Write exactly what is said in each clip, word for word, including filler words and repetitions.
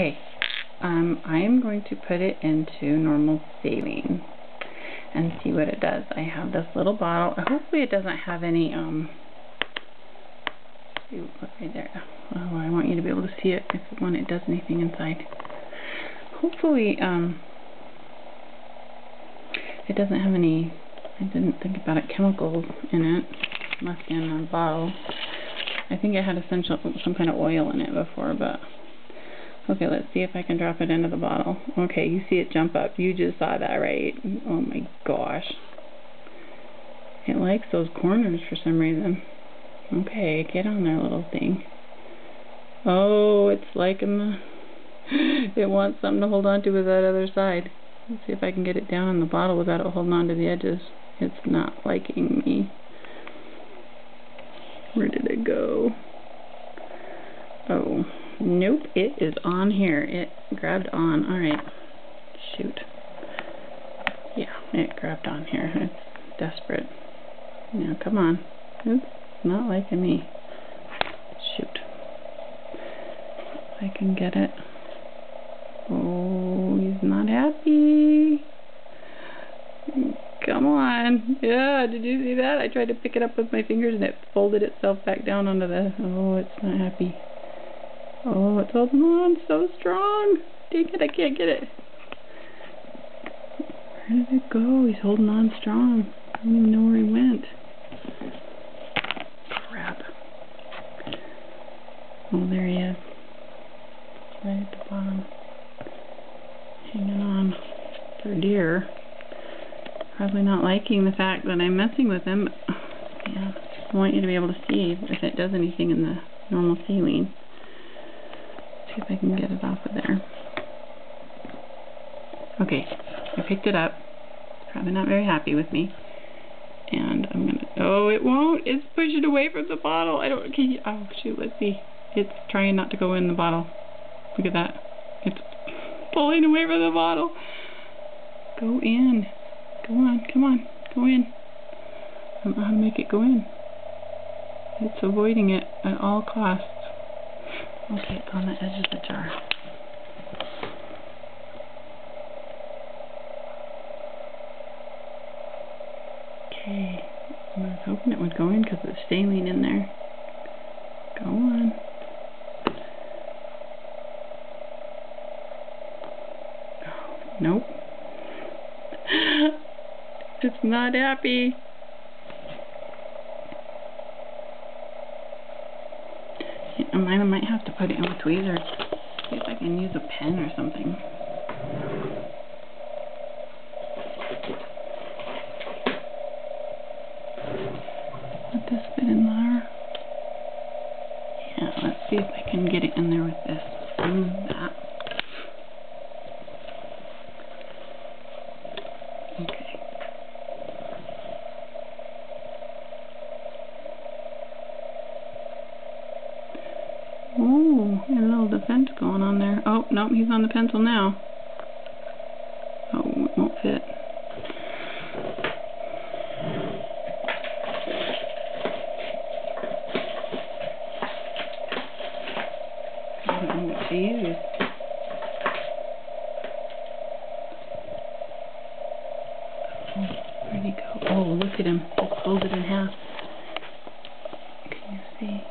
Okay, um, I am going to put it into normal saline and see what it does. I have this little bottle. Hopefully it doesn't have any, um, ooh, look right there. Oh, I want you to be able to see it if when it does anything inside. Hopefully, um, it doesn't have any, I didn't think about it, chemicals in it, unless in a bottle. I think it had essential, some kind of oil in it before, but, okay, let's see if I can drop it into the bottle. Okay, you see it jump up. You just saw that, right? Oh my gosh. It likes those corners for some reason. Okay, get on there, little thing. Oh, it's liking the, it wants something to hold on to with that other side. Let's see if I can get it down in the bottle without it holding on to the edges. It's not liking me. Where did it go? Oh, nope, it is on here. It grabbed on. Alright, shoot. Yeah, it grabbed on here. It's desperate. Now, come on. It's not liking me. Shoot. I can get it. Oh, he's not happy. Come on. Yeah, did you see that? I tried to pick it up with my fingers and it folded itself back down onto the... Oh, it's not happy. Oh, it's holding on so strong. Dang it, I can't get it. Where did it go? He's holding on strong. I don't even know where he went. Crap. Oh, there he is. Right at the bottom. Hanging on. They're dear. Probably not liking the fact that I'm messing with them. Yeah, I want you to be able to see if it does anything in the normal saline. See if I can get it off of there. Okay, I picked it up. It's probably not very happy with me. And I'm gonna. Oh, it won't. It's pushing away from the bottle. I don't. Okay, oh shoot. Let's see. It's trying not to go in the bottle. Look at that. It's pulling away from the bottle. Go in. Go on, come on, go in. I don't know how to make it go in. It's avoiding it at all costs. Okay, it's on the edge of the jar. Okay, I was hoping it would go in because of the saline in there. Go on. Oh, nope. It's not happy. I might have to put it in with tweezers. See if I can use a pen or something. Let this fit in there. Yeah, let's see if I can get it in there with this. Move that. Okay. Ooh, got a little defense going on there. Oh, nope, he's on the pencil now. Oh, it won't fit. I don't know what to use. Oh, where'd he go? Oh, look at him. He's folded in half. Can you see?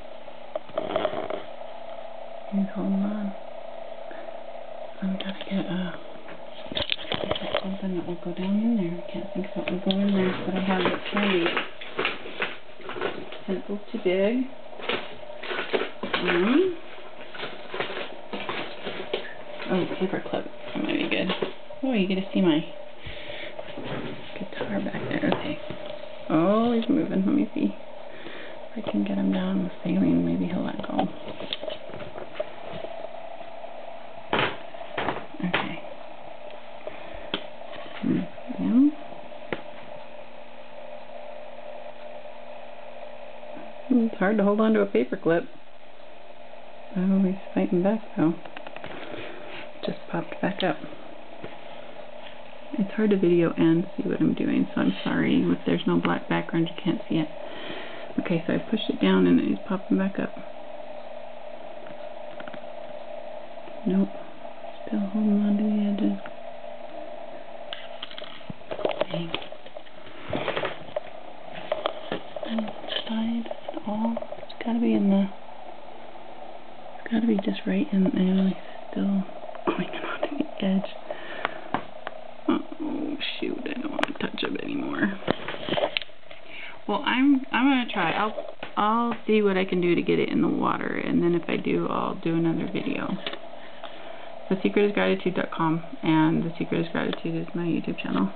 He's holding on. I'm trying to get uh, something that will go down in there. I can't think of what will go in there, but I have it handy. Pencil's too big. Um, oh, paper clip. That might be good. Oh, you get to see my guitar back there. Okay. Oh, he's moving. Let me see if I can get him down with saline. Maybe he'll let go. It's hard to hold on to a paper clip. Oh, he's fighting back though. Just popped back up. It's hard to video and see what I'm doing, so I'm sorry. If there's no black background, you can't see it. Okay, so I pushed it down and he's popping back up. Nope. Still holding on to the edges. Dang. And side, it's all, it's gotta be in the, it's gotta be just right in, and it's still clinging on to the edge. Oh, shoot, I don't want to touch it anymore. Well, I'm, I'm gonna try, I'll, I'll see what I can do to get it in the water, and then if I do, I'll do another video. The Secret Is Gratitude dot com, and The Secret Is Gratitude is my YouTube channel.